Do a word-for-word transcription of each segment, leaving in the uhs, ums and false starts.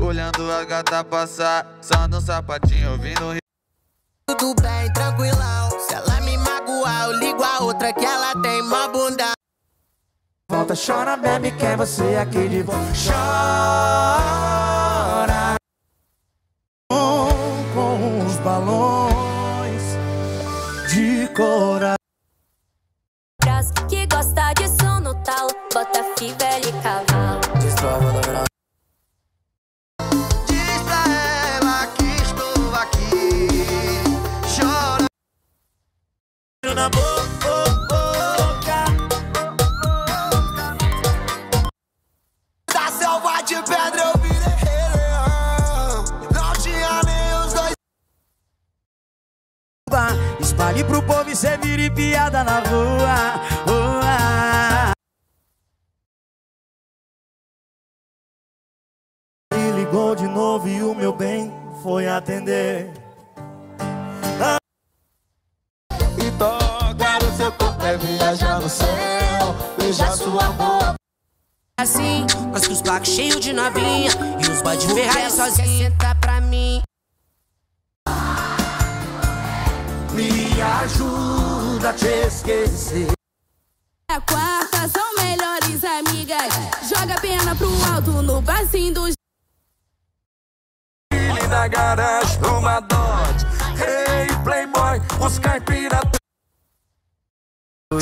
Olhando a gata passar, só no sapatinho ouvindo. Tudo bem, tranquilão. Se ela me magoar, eu ligo a outra que ela tem uma bunda. Volta, chora, bebe, quer você aqui de volta. Chora com os balões de coração. Que gosta de som no tal, bota fibra e cavalo. Destrova da verdade. Na boca, da selva de pedra eu virei. Não tinha nem os dois. Espalhe pro povo e cê vire piada na rua. Me ligou de novo e o meu bem foi atender. Tocar o seu corpo é viajar no céu, beijar sua boca. Assim, com os placos cheios de novinha e os boys de Ferrari sozinho. Senta pra mim. Me ajuda a te esquecer. A quarta são melhores amigas. Joga a perna pro alto no passinho dos. Ele na garagem, numa Dodge. Ei, hey, Playboy, os caipira.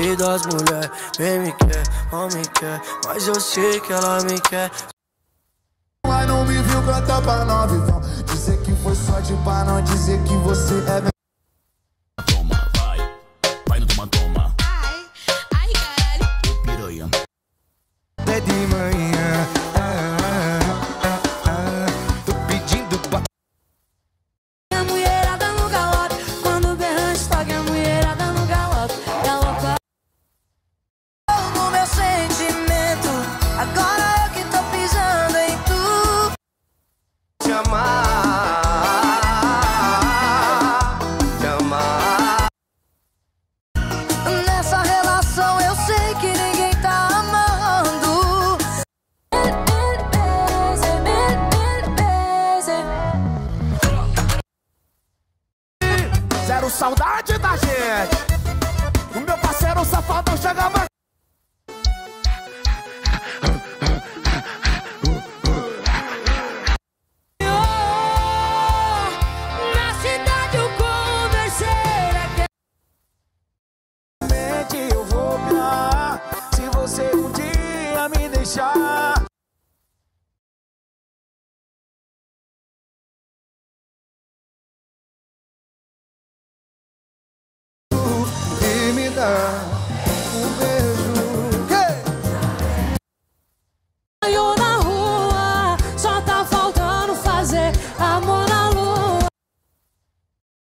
E das mulheres, nem me quer, não me quer, mas eu sei que ela me quer. Mas não me viu cantar pra nove, vão dizer que foi só de pra não dizer que você é. Toma, vai, vai no toma, toma. Ai, ai, caralho. Piranha. É de manhã, ah, ah, ah, ah, tô pedindo pra. A mulherada no galope, quando o berrante toca a mulherada no galope. Agora eu que tô pisando em tu. Te amar, te amar. Nessa relação eu sei que ninguém tá amando. Zero saudade da gente. O meu parceiro safado chega mais. Deixar. E me dá um beijo. Hey! Sonho na rua, só tá faltando fazer amor na lua.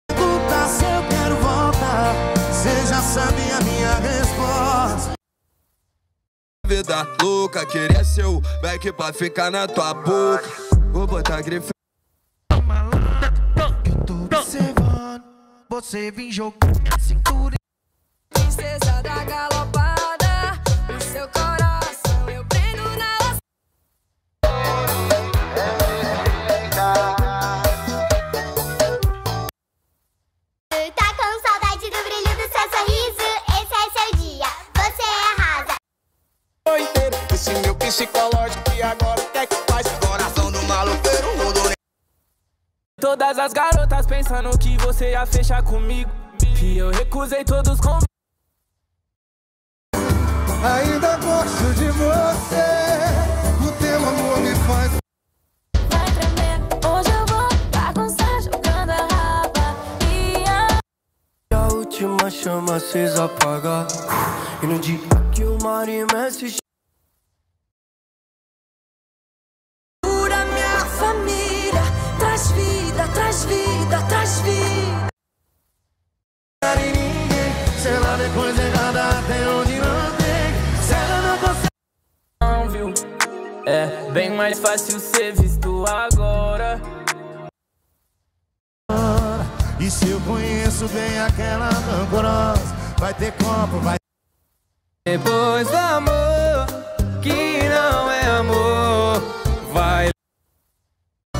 Puta, se eu quero voltar, cê já sabe a minha resposta. Vida louca, queria seu back pra ficar na tua boca. Vou botar grife. Eu tô observando, você vem jogar minha cintura. Princesa da galopada, o seu coração eu prendo na. Tá com saudade do brilho do seu sorriso? Esse é seu dia, você arrasa. Esse meu psicológico e agora o que é que faz? Coração do maloqueiro, mundo. Todas as garotas pensando que você ia fechar comigo, que eu recusei todos com. Ainda gosto de você, o teu amor me faz. Vai tremer, hoje eu vou bagunçar jogando a raba e a... a última chama cês apaga. E no dia que o mar imenso. Pura minha família, traz vida, traz vida. É bem mais fácil ser visto agora. E se eu conheço bem aquela rancorosa, vai ter copo, vai. Depois do amor, que não é amor, vai.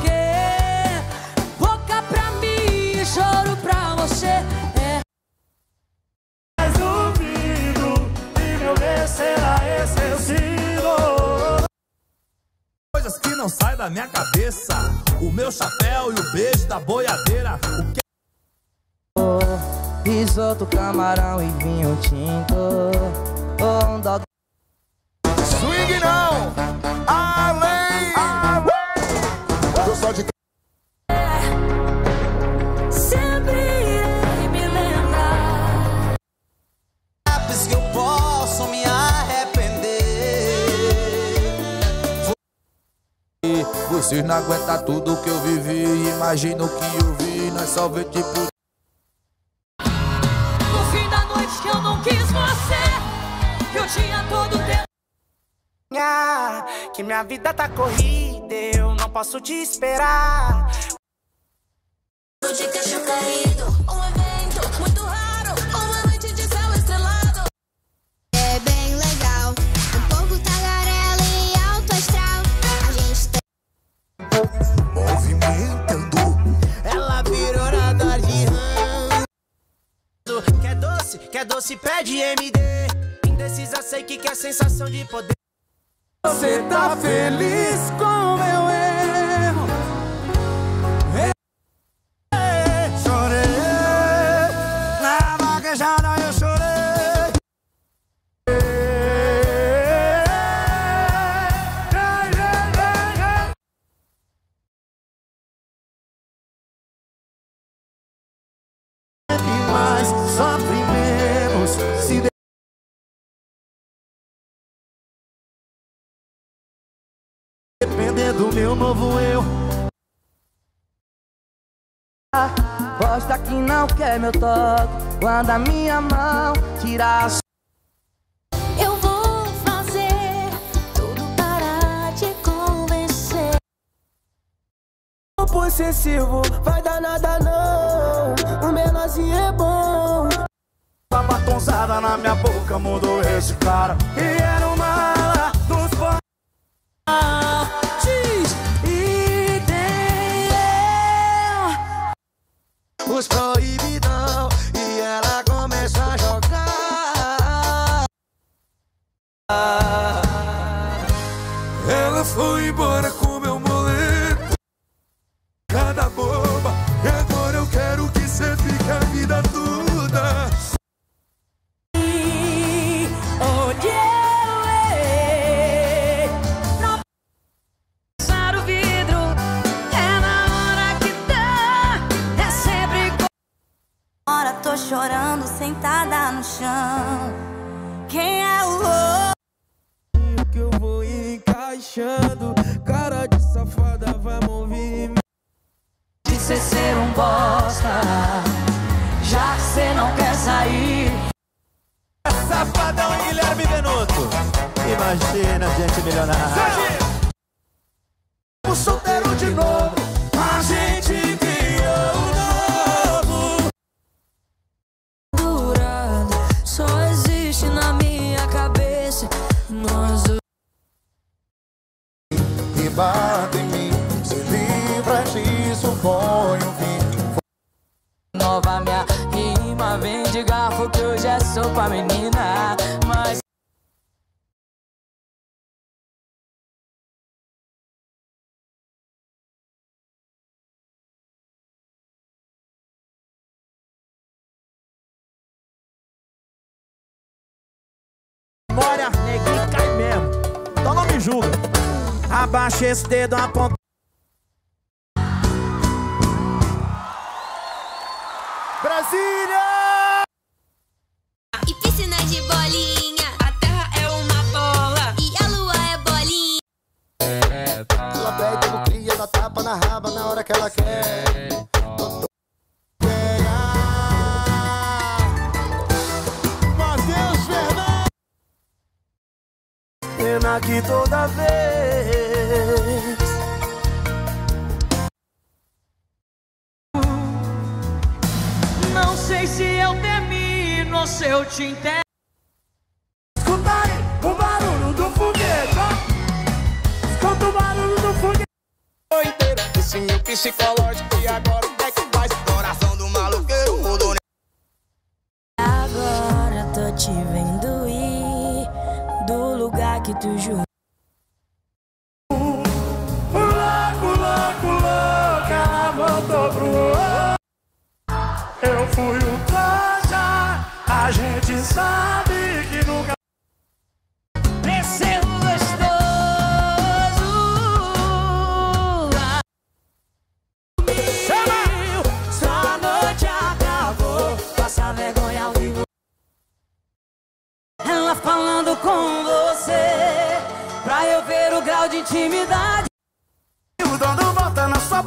Que boca pra mim e choro pra você. É mais ouvido e meu bem será esquecido. Coisas que não saem da minha cabeça: o meu chapéu e o beijo da boiadeira. O que risoto, camarão e vinho tinto. Onda... Swing não! Além! Além! Eu só de... Sempre irei me lembrar. Lápis que eu posso me arrepender. Vocês não aguentam tudo que eu vivi. Imagina o que eu vi. Nós só vê tipo... que eu não quis você, que eu tinha todo tempo. Ah, que minha vida tá corrida, eu não posso te esperar. Tô de queixo caído, um evento muito raro, uma noite de céu estrelado. É bem legal, um pouco tagarela e alto astral. A gente tá movimentando. Ela virou nadar de ranço. Quer doce? Quer doce, pede M D. Indecisa, sei que quer sensação de poder. Você tá feliz com o meu erro? Eu, eu chorei. Na vaquejada eu chorei. Eu, eu, eu, eu. E mais, só depender do meu novo eu. Gosta que não quer meu toque, quando a minha mão tirar. Eu vou fazer tudo para te convencer. O possessivo vai dar nada não, o menorzinho é bom. A batonzada na minha boca mudou esse cara. E era uma ala dos p... E deu os proibidão e ela começou a jogar. Ela foi embora com meu moletom. Cada boba, e agora eu quero que você fique a vida toda. Tô chorando sentada no chão. Quem é o louco? Que eu vou encaixando. Cara de safada vai mover. De cê ser um bosta, já que cê não quer sair. Safadão Guilherme E Benuto. Imagina gente milionária. O solteiro de novo. A gente criou. E bate em mim, se livra disso, põe o vinho. Nova minha rima, vem de garfo que hoje é sopa, menina. Mas bora, neguinho cai mesmo. Então não me julga. Abaixa esse dedo, aponta. Brasília! E piscina de bolinha. A terra é uma bola. E a lua é bolinha. É, tá. Ela pede no cria, dá tapa na raba na hora que ela quer. Doutor. Matheus Fernandes. Pena que toda vez Não sei se eu termino ou se eu te entendo. Escutarem o barulho do foguete. Escuta o barulho do foguete. Esse meu psicológico e agora o que é que faz? Coração do maluqueiro mudou. Agora tô te vendo ir do lugar que tu jurou. Eu fui o Toja, a gente sabe que nunca. Desceu gostoso lá. Sua noite acabou, passa vergonha ao vivo. Ela falando com você, pra eu ver o grau de intimidade. O dono volta na sua